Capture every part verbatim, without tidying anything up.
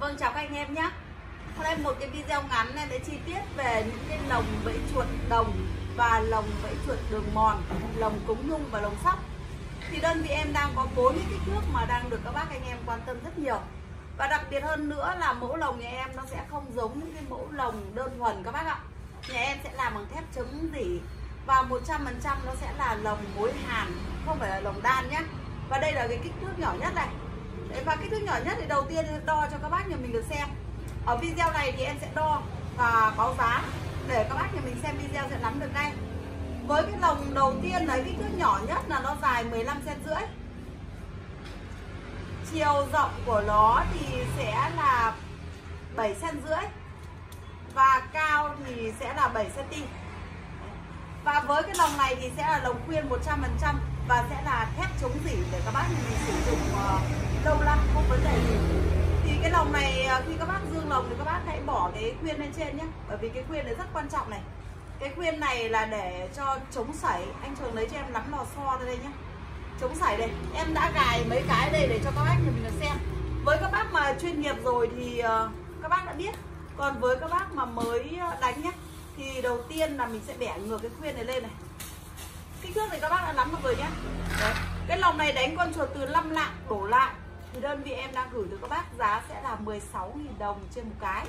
Vâng, chào các anh em nhé. Hôm nay một cái video ngắn này để chi tiết về những cái lồng bẫy chuột đồng và lồng bẫy chuột đường mòn, lồng cúng nhung và lồng sắt. Thì đơn vị em đang có bốn cái kích thước mà đang được các bác anh em quan tâm rất nhiều. Và đặc biệt hơn nữa là mẫu lồng nhà em nó sẽ không giống những cái mẫu lồng đơn thuần các bác ạ. Nhà em sẽ làm bằng thép chống rỉ và một trăm phần trăm nó sẽ là lồng mối hàn, không phải là lồng đan nhé. Và đây là cái kích thước nhỏ nhất này. Và kích thước nhỏ nhất thì đầu tiên đo cho các bác nhà mình được xem. Ở video này thì em sẽ đo và báo giá để các bác nhà mình xem video sẽ nắm được ngay. Với cái lồng đầu tiên đấy, kích thước nhỏ nhất là nó dài mười lăm phẩy năm xăng-ti-mét. Chiều rộng của nó thì sẽ là bảy phẩy năm xăng-ti-mét. Và cao thì sẽ là bảy xăng-ti-mét. Và với cái lồng này thì sẽ là lồng khuyên một trăm phần trăm và sẽ là thép chống rỉ để các bác mình sử dụng lâu lắm không vấn đề gì. Thì cái lồng này khi các bác dương lồng thì các bác hãy bỏ cái khuyên lên trên nhé, bởi vì cái khuyên đấy rất quan trọng này. Cái khuyên này là để cho chống sẩy. Anh Trường lấy cho em nắm lò xo ra đây nhé, chống sẩy đây. Em đã gài mấy cái đây để cho các bác mình được xem. Với các bác mà chuyên nghiệp rồi thì các bác đã biết, còn với các bác mà mới đánh nhé thì đầu tiên là mình sẽ bẻ ngược cái khuyên này lên này. Kích thước này các bác đã nắm được rồi nhé. Đấy. Cái lồng này đánh con chuột từ năm lạng đổ lại thì đơn vị em đang gửi tới các bác giá sẽ là mười sáu nghìn đồng trên một cái.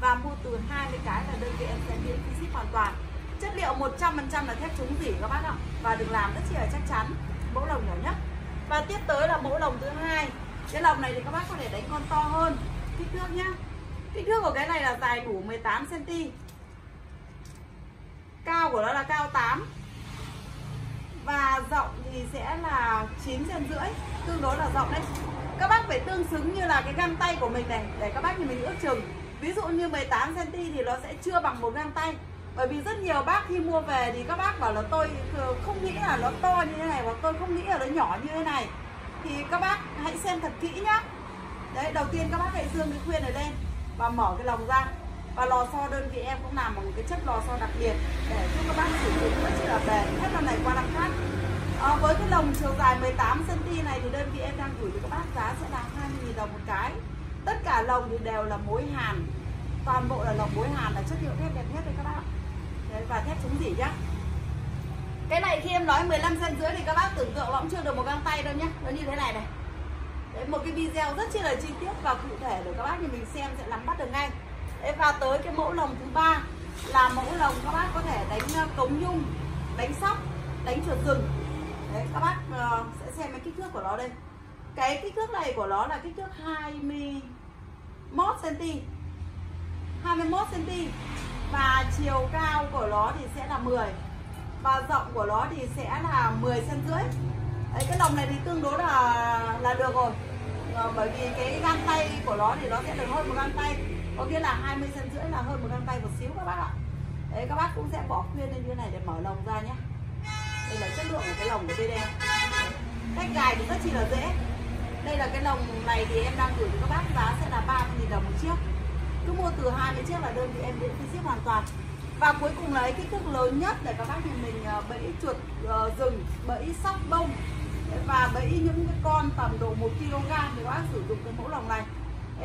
Và mua từ hai mươi cái là đơn vị em sẽ miễn phí ship hoàn toàn. Chất liệu một trăm phần trăm là thép chống rỉ các bác ạ. Và được làm rất chi là chắc chắn. Mẫu lồng nhỏ nhất. Và tiếp tới là mẫu lồng thứ hai. Cái lồng này thì các bác có thể đánh con to hơn. Kích thước nhá. Kích thước của cái này là dài đủ mười tám xăng-ti-mét. Cao của nó là cao tám. Và rộng thì sẽ là chín phẩy năm xăng-ti-mét. Tương đối là rộng đấy. Các bác phải tương xứng như là cái găng tay của mình này, để các bác thì mình ước chừng. Ví dụ như mười tám xăng-ti-mét thì nó sẽ chưa bằng một găng tay. Bởi vì rất nhiều bác khi mua về thì các bác bảo là tôi không nghĩ là nó to như thế này, và tôi không nghĩ là nó nhỏ như thế này. Thì các bác hãy xem thật kỹ nhá. Đấy, đầu tiên các bác hãy dương cái khuyên này lên và mở cái lồng ra. Và lò xo đơn vị em cũng làm bằng một cái chất lò xo đặc biệt để giúp các bác sử dụng rất chỉ là bền hết năm này qua năm khác. À, với cái lồng chiều dài mười tám xăng-ti-mét này thì đơn vị em đang gửi cho các bác giá sẽ là hai mươi nghìn đồng một cái. Tất cả lồng thì đều là mối hàn, toàn bộ là lồng mối hàn, là chất liệu thép đẹp nhất đấy các bác. Đấy, và thép chống rỉ nhá. Cái này khi em nói mười lăm xăng-ti-mét thì các bác tưởng tượng nó cũng chưa được một găng tay đâu nhá. Nó như thế này này. Đấy, một cái video rất chi là chi tiết và cụ thể để các bác thì mình xem sẽ nắm bắt được ngay. Đấy, và tới cái mẫu lồng thứ ba là mẫu lồng các bác có thể đánh cống nhung, đánh sóc, đánh chuột rừng. Đấy, các bác uh, sẽ xem cái kích thước của nó đây. Cái kích thước này của nó là kích thước hai mươi mốt xăng-ti-mét, hai mươi mốt xăng-ti-mét. Và chiều cao của nó thì sẽ là mười. Và rộng của nó thì sẽ là mười xăng-ti-mét. Đấy, cái lồng này thì tương đối là là được rồi. Uh, bởi vì cái găng tay của nó thì nó sẽ được hơn một găng tay. Có nghĩa là hai mươi xăng-ti-mét là hơn một găng tay một xíu các bác ạ. Đấy, các bác cũng sẽ bỏ khuyên lên như thế này để mở lồng ra nhé. Đây là chất lượng của cái lồng của tê đê. Cách gài thì rất chi là dễ. Đây là cái lồng này thì em đang gửi cho các bác giá sẽ là ba mươi nghìn đồng một chiếc. Cứ mua từ hai mươi chiếc là đơn vị em miễn phí ship hoàn toàn. Và cuối cùng là cái kích thước lớn nhất để các bác thì mình bẫy chuột uh, rừng, bẫy sóc bông và bẫy những cái con tầm độ một ki-lô-gam để các bác sử dụng cái mẫu lồng này.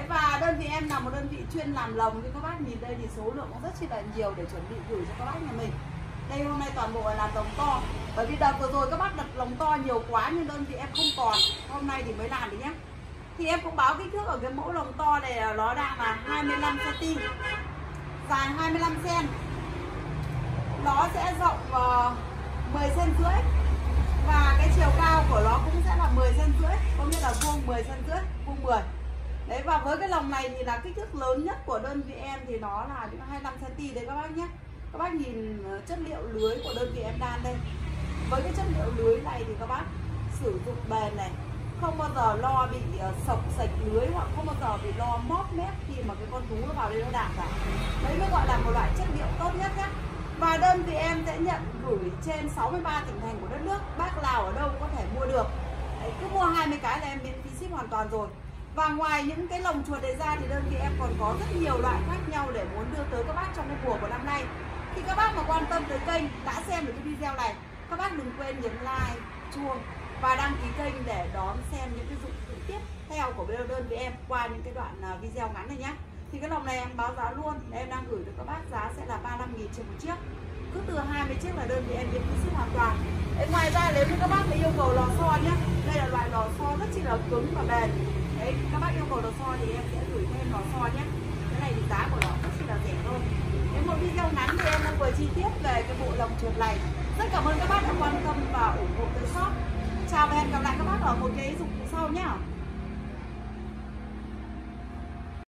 Và đơn vị em là một đơn vị chuyên làm lồng thì các bác nhìn đây thì số lượng cũng rất chi là nhiều để chuẩn bị gửi cho các bác nhà mình. Đây hôm nay toàn bộ là làm lồng to. Bởi vì đợt vừa rồi các bác đặt lồng to nhiều quá nhưng đơn vị em không còn. Hôm nay thì mới làm đấy nhé. Thì em cũng báo kích thước ở cái mẫu lồng to này là nó đang là hai mươi lăm xăng-ti-mét, dài hai mươi lăm xăng-ti-mét. Nó sẽ rộng mười xăng-ti-mét và cái chiều cao của nó cũng sẽ là mười xăng-ti-mét, có nghĩa là vuông mười xăng-ti-mét, vuông mười. Đấy, và với cái lồng này thì là kích thước lớn nhất của đơn vị em thì nó là hai mươi lăm xăng-ti-mét đấy các bác nhé. Các bác nhìn chất liệu lưới của đơn vị em đan đây. Với cái chất liệu lưới này thì các bác sử dụng bền này, không bao giờ lo bị sọc sạch lưới hoặc không bao giờ bị lo móp mép khi mà cái con thú nó vào đây nó đạp cả. Đấy mới gọi là một loại chất liệu tốt nhất nhé. Và đơn vị em sẽ nhận gửi trên sáu mươi ba tỉnh thành của đất nước. Bác nào ở đâu cũng có thể mua được. Đấy, cứ mua hai mươi cái là em miễn phí ship hoàn toàn rồi. Và ngoài những cái lồng chuột này ra thì đơn vị em còn có rất nhiều loại khác nhau để muốn đưa tới các bác trong cái mùa của năm nay. Khi các bác mà quan tâm tới kênh đã xem được cái video này, các bác đừng quên nhấn like, chuông và đăng ký kênh để đón xem những cái dụng cụ tiếp theo của bên đơn với em qua những cái đoạn video ngắn này nhé. Thì cái lòng này em báo giá luôn, em đang gửi được các bác giá sẽ là ba mươi lăm nghìn trên một chiếc, cứ từ hai mươi chiếc là đơn thì em đến ship hoàn toàn. Đấy, ngoài ra nếu như các bác yêu cầu lò xo nhé, đây là loại lò xo rất chỉ là cứng và bền. Đấy, các bác yêu cầu lò xo thì em sẽ gửi thêm lò xo nhé. Cái này thì giá của nó rất chỉ là rẻ thôi. Đấy, một video ngắn thì em đang vừa chi tiết về cái bộ lồng chuột này. Rất cảm ơn các bác đã quan tâm và ủng hộ tới shop. Chào và hẹn gặp lại các bác ở một cái dụng cụ sau nhé.